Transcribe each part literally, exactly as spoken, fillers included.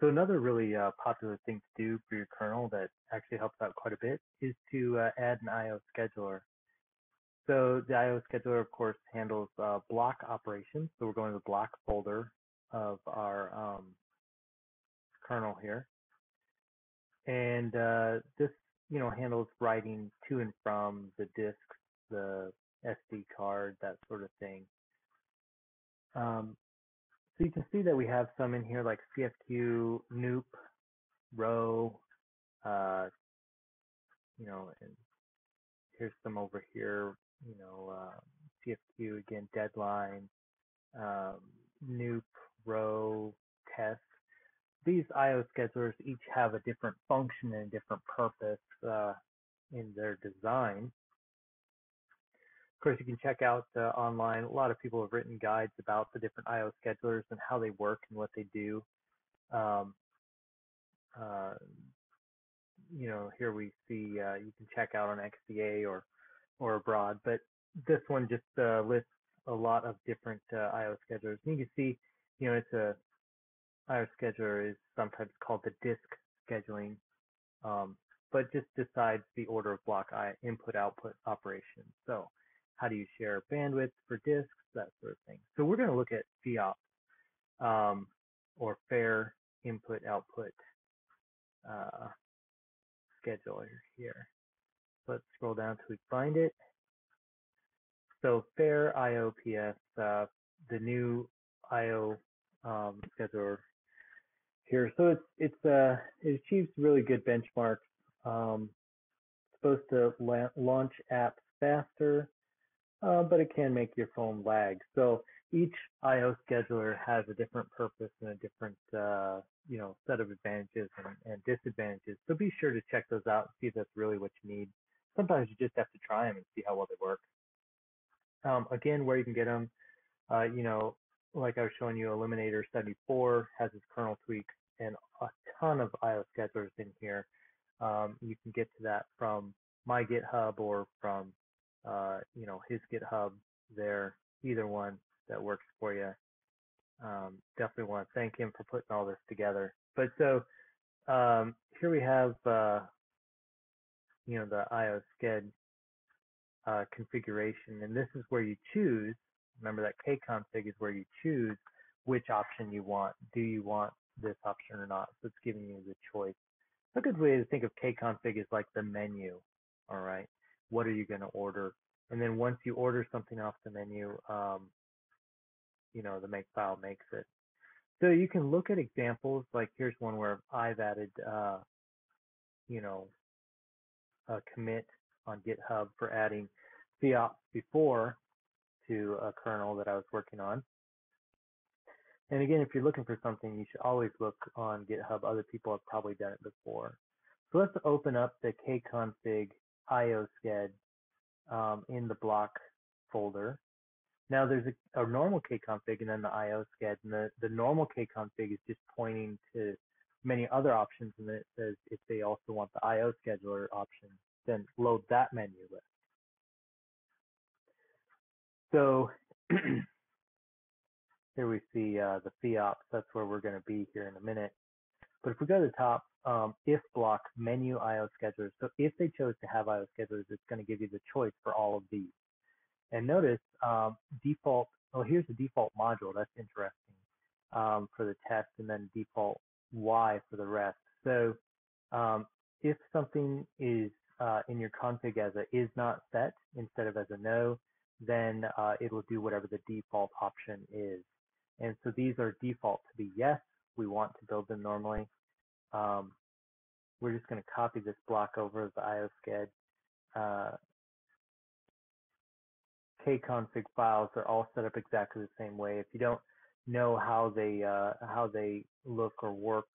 So another really uh, popular thing to do for your kernel that actually helps out quite a bit is to uh, add an I O scheduler. So the I O scheduler, of course, handles uh, block operations. So we're going to the block folder of our um, kernel here. And uh, this, you know, handles writing to and from the disk, the S D card, that sort of thing. Um, so you can see that we have some in here like C F Q, NOOP, ROW, uh, you know, and here's some over here, you know, uh, C F Q again, deadline, um, NOOP, ROW, test. These I O schedulers each have a different function and a different purpose uh, in their design. Of course, you can check out uh, online. A lot of people have written guides about the different I O schedulers and how they work and what they do. Um, uh, you know, here we see uh, you can check out on X D A or or abroad, but this one just uh, lists a lot of different uh, I O schedulers. And you can see, you know, it's a I O scheduler is sometimes called the disk scheduling, um, but just decides the order of block I input-output operation. So how do you share bandwidth for disks, that sort of thing. So we're going to look at FIOPS, um, or fair input-output uh, scheduler here. Let's scroll down till we find it. So fair I O P S, uh, the new I O um, scheduler here. So it's it's uh, it achieves really good benchmarks. Um, it's supposed to la launch apps faster, uh, but it can make your phone lag. So each I O scheduler has a different purpose and a different uh, you know set of advantages and, and disadvantages. So be sure to check those out and see if that's really what you need. Sometimes you just have to try them and see how well they work. Um, again, where you can get them, uh, you know, like I was showing you, Eliminator seventy-four has its kernel tweaks and a ton of I O schedulers in here. Um, you can get to that from my GitHub or from, uh, you know, his GitHub there, either one that works for you. Um, definitely want to thank him for putting all this together. But so um, here we have, uh, you know, the I O sched uh, configuration, and this is where you choose. Remember that KConfig is where you choose which option you want. Do you want this option or not? So it's giving you the choice. A good way to think of KConfig is like the menu. All right, what are you going to order? And then once you order something off the menu, um, you know, the Makefile makes it. So you can look at examples. Like here's one where I've added, uh, you know, a commit on GitHub for adding FIOPS before to a kernel that I was working on. And again, if you're looking for something, you should always look on GitHub. Other people have probably done it before. So let's open up the kconfig I O sched um, in the block folder. Now there's a, a normal kconfig and then the I O sched, and the, the normal kconfig is just pointing to many other options, and then it says if they also want the I O scheduler option, then load that menu list. So here we see uh, the FIOPS. That's where we're going to be here in a minute. But if we go to the top, um, if block, menu, I O schedulers. So if they chose to have I O schedulers, it's going to give you the choice for all of these. And notice um, default, oh, here's the default module. That's interesting um, for the test, and then default Y for the rest. So um, if something is uh, in your config as a is not set instead of as a no, then uh, it will do whatever the default option is. And so these are default to be yes, we want to build them normally. Um, we're just going to copy this block over of the I O sched. Uh, kconfig files are all set up exactly the same way. If you don't know how they, uh, how they look or work,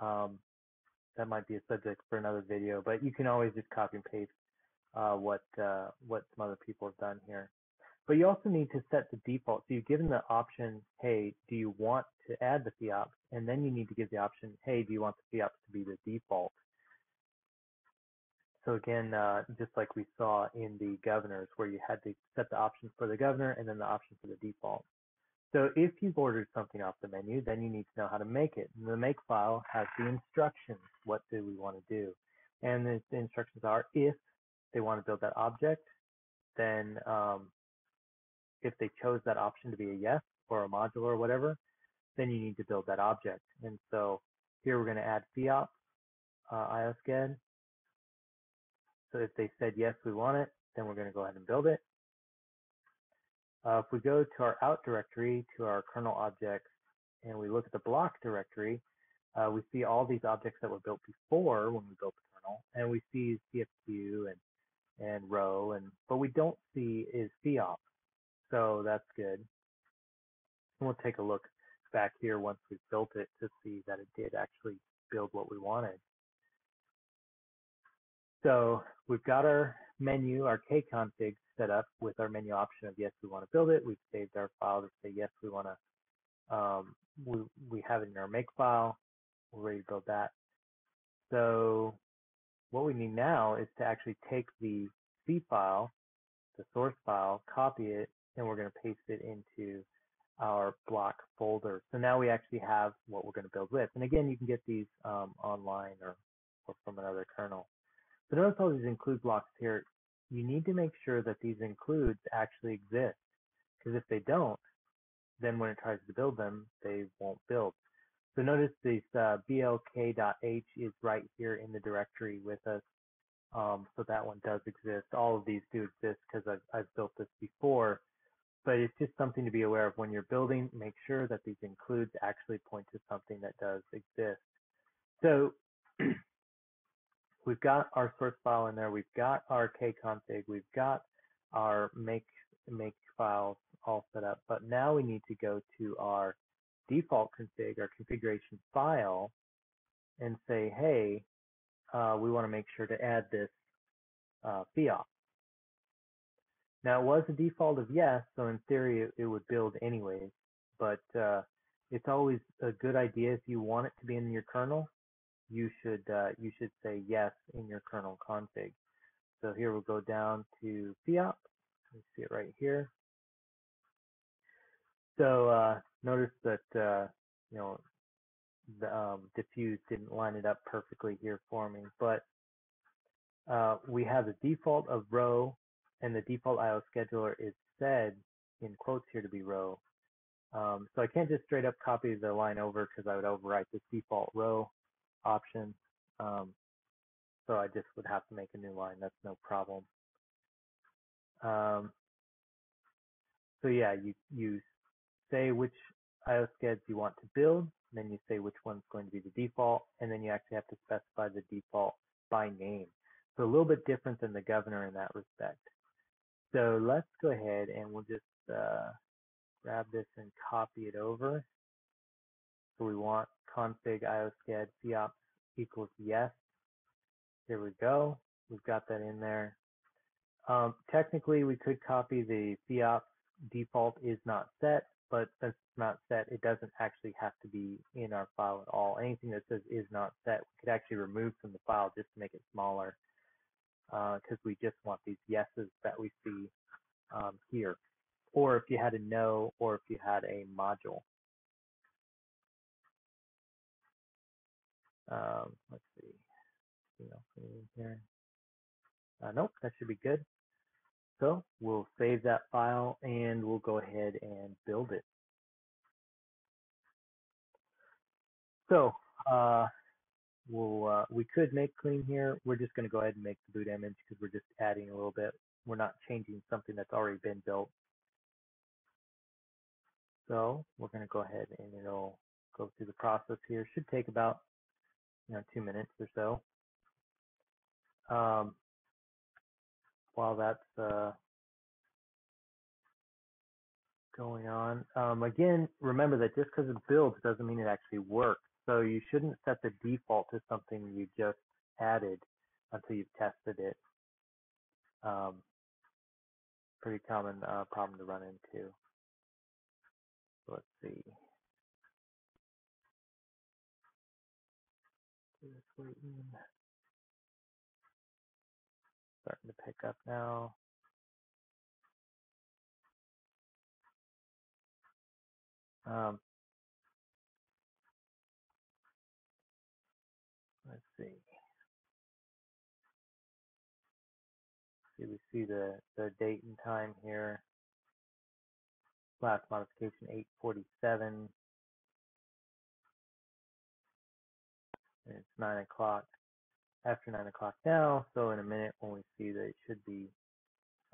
um, that might be a subject for another video, but you can always just copy and paste uh, what, uh, what some other people have done here. But you also need to set the default. So you've given the option, hey, do you want to add the FIOPS? And then you need to give the option, hey, do you want the FIOPS to be the default? So again, uh, just like we saw in the governors, where you had to set the option for the governor and then the option for the default. So if you've ordered something off the menu, then you need to know how to make it. And the Makefile has the instructions. What do we want to do? And the, the instructions are, if they want to build that object, then um, if they chose that option to be a yes or a module or whatever, then you need to build that object. And so here we're going to add FIOPS, uh, I O S G E D. So if they said, yes, we want it, then we're going to go ahead and build it. Uh, if we go to our out directory, to our kernel objects, and we look at the block directory, uh, we see all these objects that were built before when we built the kernel, and we see C F Q and and row, and but we don't see is FIOPS, so that's good. And we'll take a look back here once we've built it to see that it did actually build what we wanted. So we've got our menu, our KConfig set up with our menu option of yes, we want to build it. We've saved our file to say yes, we want to. Um, we we have it in our Makefile. We're ready to build that. So what we need now is to actually take the C file, the source file, copy it, and we're going to paste it into our block folder. So now we actually have what we're going to build with. And again, you can get these um, online or, or from another kernel. So notice all these include blocks here. You need to make sure that these includes actually exist, because if they don't, then when it tries to build them, they won't build. So notice this uh, B L K dot H is right here in the directory with us. Um, so that one does exist. All of these do exist because I've, I've built this before. But it's just something to be aware of when you're building. Make sure that these includes actually point to something that does exist. So we've got our source file in there. We've got our KConfig. We've got our make, make files all set up. But now we need to go to our default config, our configuration file, and say, hey, uh, we want to make sure to add this uh, FIOPS. Now, it was a default of yes, so in theory, it, it would build anyways, but uh, it's always a good idea if you want it to be in your kernel, you should, uh, you should say yes in your kernel config. So here we'll go down to FIOPS. You see it right here. So uh, notice that uh, you know the um, diffuse didn't line it up perfectly here for me, but uh, we have the default of row, and the default I O scheduler is said in quotes here to be row. Um, so I can't just straight up copy the line over because I would overwrite this default row option. Um, so I just would have to make a new line. That's no problem. Um, so yeah, you you. Say which I O S G E Ds you want to build, and then you say which one's going to be the default, and then you actually have to specify the default by name. So a little bit different than the governor in that respect. So let's go ahead and we'll just uh, grab this and copy it over. So we want config I O S G E D FIOPS equals yes. Here we go. We've got that in there. Um, technically, we could copy the FIOPS default is not set. But since it's not set, it doesn't actually have to be in our file at all. Anything that says is not set, we could actually remove from the file just to make it smaller, because uh, we just want these yeses that we see um, here. Or if you had a no, or if you had a module. Um, let's see. Here. Uh, nope, that should be good. So we'll save that file and we'll go ahead and build it. So uh, we'll, uh, we could make clean here. We're just going to go ahead and make the boot image because we're just adding a little bit. We're not changing something that's already been built. So we're going to go ahead and it'll go through the process here. Should take about you know two minutes or so. Um, While that's uh, going on, um, again, remember that just because it builds doesn't mean it actually works. So you shouldn't set the default to something you just added until you've tested it. Um, pretty common uh, problem to run into. Let's see. Starting to pick up now. Um, let's see. See, we see the, the date and time here. Last modification eight forty-seven. And it's nine o'clock, after nine o'clock now. So in a minute when we see that it should be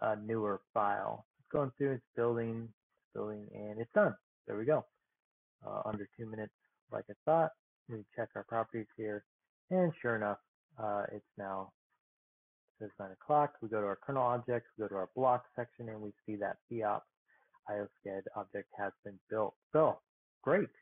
a newer file. It's going through, it's building, it's building, and it's done. There we go. Uh, under two minutes, like I thought. We check our properties here. And sure enough, uh, it's now, it says nine o'clock. We go to our kernel objects, we go to our block section, and we see that FIOPS I O sched object has been built. So great.